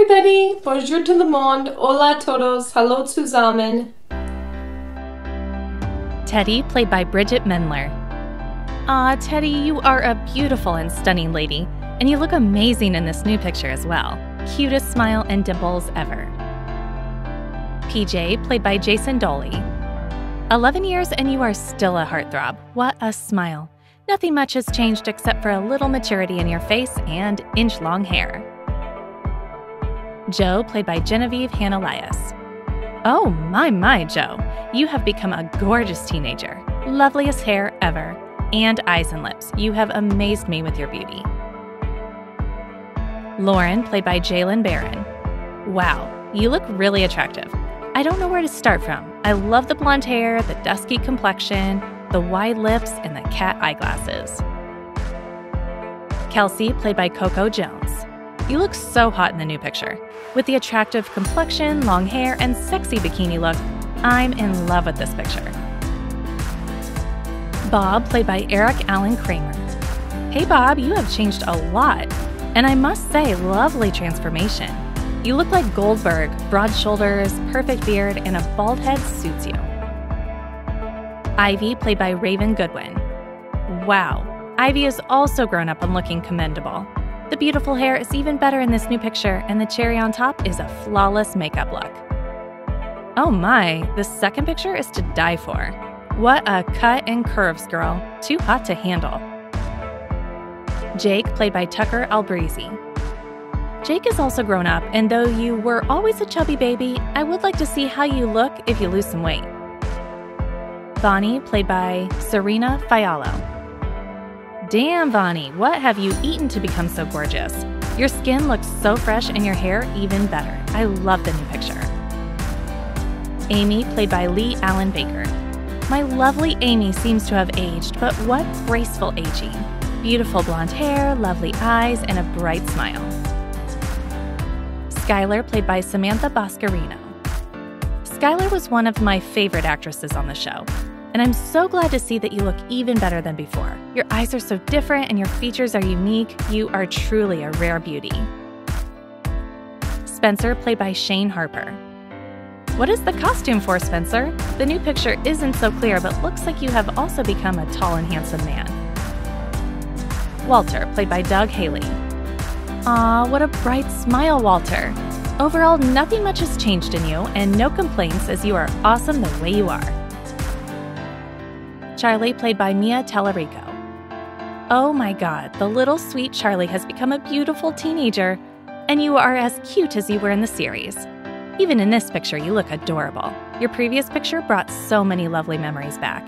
everybody! Bonjour tout le monde! Hola todos! Hello zusammen! Teddy, played by Bridgit Mendler. Aw, Teddy, you are a beautiful and stunning lady, and you look amazing in this new picture as well. Cutest smile and dimples ever. PJ, played by Jason Dolley. 11 years and you are still a heartthrob. What a smile. Nothing much has changed except for a little maturity in your face and inch-long hair. Joe, played by Genevieve Hannelius. Oh my, Joe, you have become a gorgeous teenager. Loveliest hair ever. And eyes and lips. You have amazed me with your beauty. Lauren, played by Jaylen Barron. Wow, you look really attractive. I don't know where to start from. I love the blonde hair, the dusky complexion, the wide lips, and the cat eyeglasses. Kelsey, played by Coco Jones. You look so hot in the new picture. With the attractive complexion, long hair, and sexy bikini look, I'm in love with this picture. Bob, played by Eric Allen Kramer. Hey Bob, you have changed a lot. And I must say, lovely transformation. You look like Goldberg, broad shoulders, perfect beard, and a bald head suits you. Ivy, played by Raven Goodwin. Wow, Ivy has also grown up and looking commendable. The beautiful hair is even better in this new picture, and the cherry on top is a flawless makeup look. Oh my, this second picture is to die for. What a cut and curves, girl. Too hot to handle. Jake, played by Tucker Albrizzi. Jake is also grown up, and though you were always a chubby baby, I would like to see how you look if you lose some weight. Bonnie, played by Serena Fiallo. Damn, Bonnie, what have you eaten to become so gorgeous? Your skin looks so fresh and your hair even better. I love the new picture. Amy, played by Leigh Allen Baker. My lovely Amy seems to have aged, but what graceful aging. Beautiful blonde hair, lovely eyes, and a bright smile. Skylar, played by Samantha Boscarino. Skylar was one of my favorite actresses on the show, and I'm so glad to see that you look even better than before. Your eyes are so different and your features are unique. You are truly a rare beauty. Spencer, played by Shane Harper. What is the costume for, Spencer? The new picture isn't so clear, but looks like you have also become a tall and handsome man. Walter, played by Doug Haley. Aw, what a bright smile, Walter. Overall, nothing much has changed in you, and no complaints as you are awesome the way you are. Charlie, played by Mia Talerico. Oh my god, the little sweet Charlie has become a beautiful teenager, and you are as cute as you were in the series. Even in this picture, you look adorable. Your previous picture brought so many lovely memories back.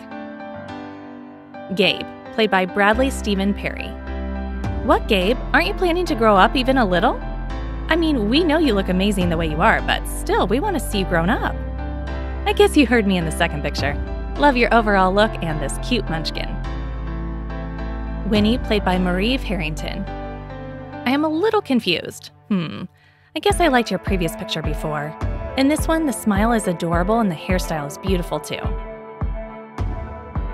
Gabe, played by Bradley Stephen Perry. What, Gabe? Aren't you planning to grow up even a little? I mean, we know you look amazing the way you are, but still, we want to see you grown up. I guess you heard me in the second picture. Love your overall look and this cute munchkin. Winnie, played by Marieve Harrington. I am a little confused. I guess I liked your previous picture before. In this one, the smile is adorable and the hairstyle is beautiful too.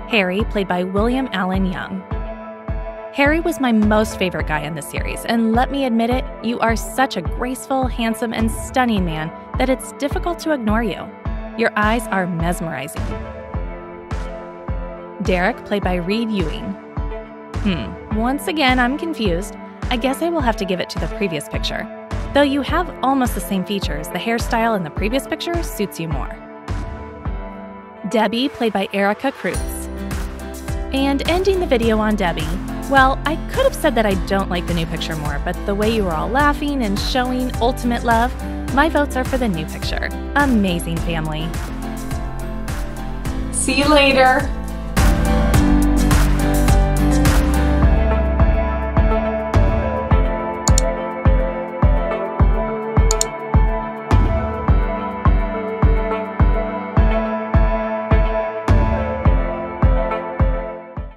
Harry, played by William Allen Young. Harry was my most favorite guy in the series, and let me admit it, you are such a graceful, handsome, and stunning man that it's difficult to ignore you. Your eyes are mesmerizing. Derek, played by Reid Ewing. Once again, I'm confused. I guess I will have to give it to the previous picture. Though you have almost the same features, the hairstyle in the previous picture suits you more. Debbie, played by Ericka Kreutz. And ending the video on Debbie, well, I could have said that I don't like the new picture more, but the way you were all laughing and showing ultimate love, my votes are for the new picture. Amazing family. See you later.